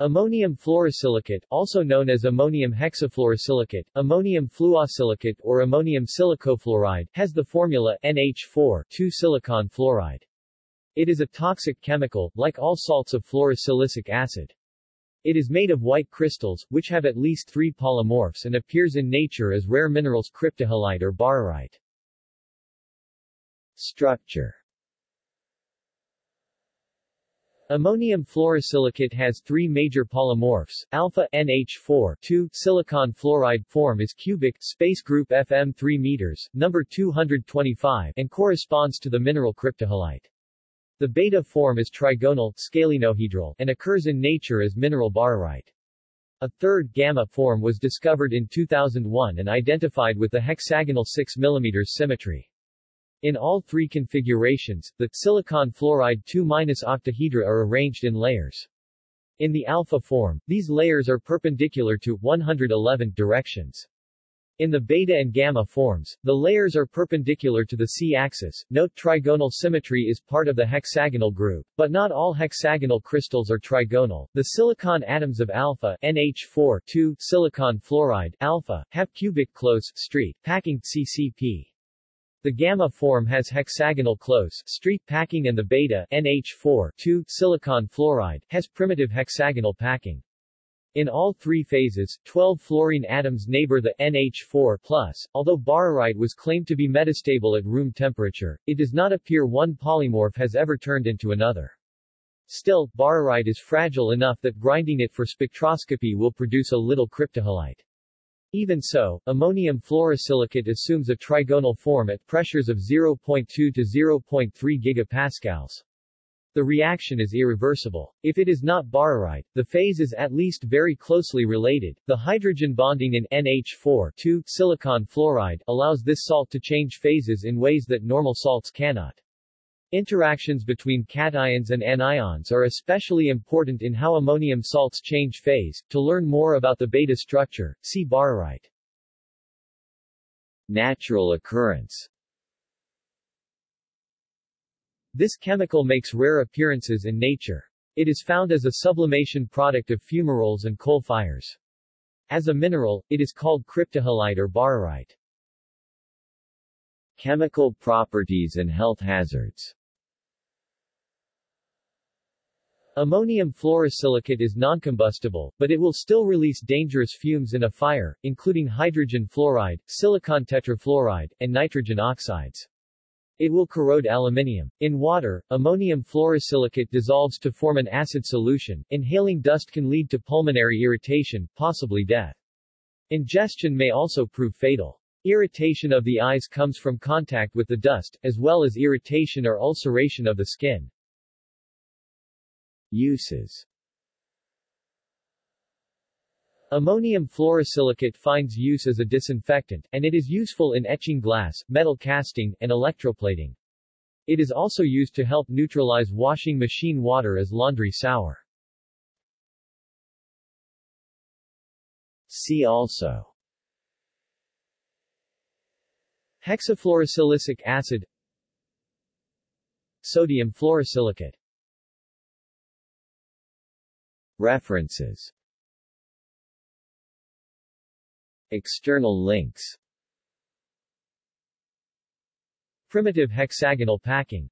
Ammonium fluorosilicate, also known as ammonium hexafluorosilicate, ammonium fluosilicate or ammonium silicofluoride, has the formula NH4,2-silicon fluoride. It is a toxic chemical, like all salts of fluorosilicic acid. It is made of white crystals, which have at least 3 polymorphs and appears in nature as rare minerals cryptohalite or bararite. Structure. Ammonium fluorosilicate has 3 major polymorphs. Alpha NH4,2 silicon fluoride form is cubic, space group FM 3 meters, number 225, and corresponds to the mineral cryptohalite. The beta form is trigonal, scalenohedral, and occurs in nature as mineral bararite. A third gamma form was discovered in 2001 and identified with the hexagonal 6 mm symmetry. In all 3 configurations, the silicon fluoride 2- octahedra are arranged in layers. In the alpha form, these layers are perpendicular to 111 directions. In the beta and gamma forms, the layers are perpendicular to the C-axis. Note trigonal symmetry is part of the hexagonal group, but not all hexagonal crystals are trigonal. The silicon atoms of alpha NH4,2 silicon fluoride alpha have cubic close street packing CCP. The gamma form has hexagonal close street packing and the beta NH4,2 silicon fluoride has primitive hexagonal packing. In all 3 phases, 12 fluorine atoms neighbor the NH4+. Although bararite was claimed to be metastable at room temperature, it does not appear one polymorph has ever turned into another. Still, bararite is fragile enough that grinding it for spectroscopy will produce a little cryptohalite. Even so, ammonium fluorosilicate assumes a trigonal form at pressures of 0.2 to 0.3 gigapascals. The reaction is irreversible. If it is not bararite, the phase is at least very closely related. The hydrogen bonding in NH4,2 silicon fluoride allows this salt to change phases in ways that normal salts cannot. Interactions between cations and anions are especially important in how ammonium salts change phase. To learn more about the beta structure, see bararite. Natural occurrence. This chemical makes rare appearances in nature. It is found as a sublimation product of fumaroles and coal fires. As a mineral, it is called cryptohalite or bararite. Chemical properties and health hazards. Ammonium fluorosilicate is noncombustible, but it will still release dangerous fumes in a fire, including hydrogen fluoride, silicon tetrafluoride, and nitrogen oxides. It will corrode aluminium. In water, ammonium fluorosilicate dissolves to form an acid solution. Inhaling dust can lead to pulmonary irritation, possibly death. Ingestion may also prove fatal. Irritation of the eyes comes from contact with the dust, as well as irritation or ulceration of the skin. Uses. Ammonium fluorosilicate finds use as a disinfectant, and it is useful in etching glass, metal casting, and electroplating. It is also used to help neutralize washing machine water as laundry sour. See also: hexafluorosilicic acid, sodium fluorosilicate. References. External links. Primitive hexagonal packing.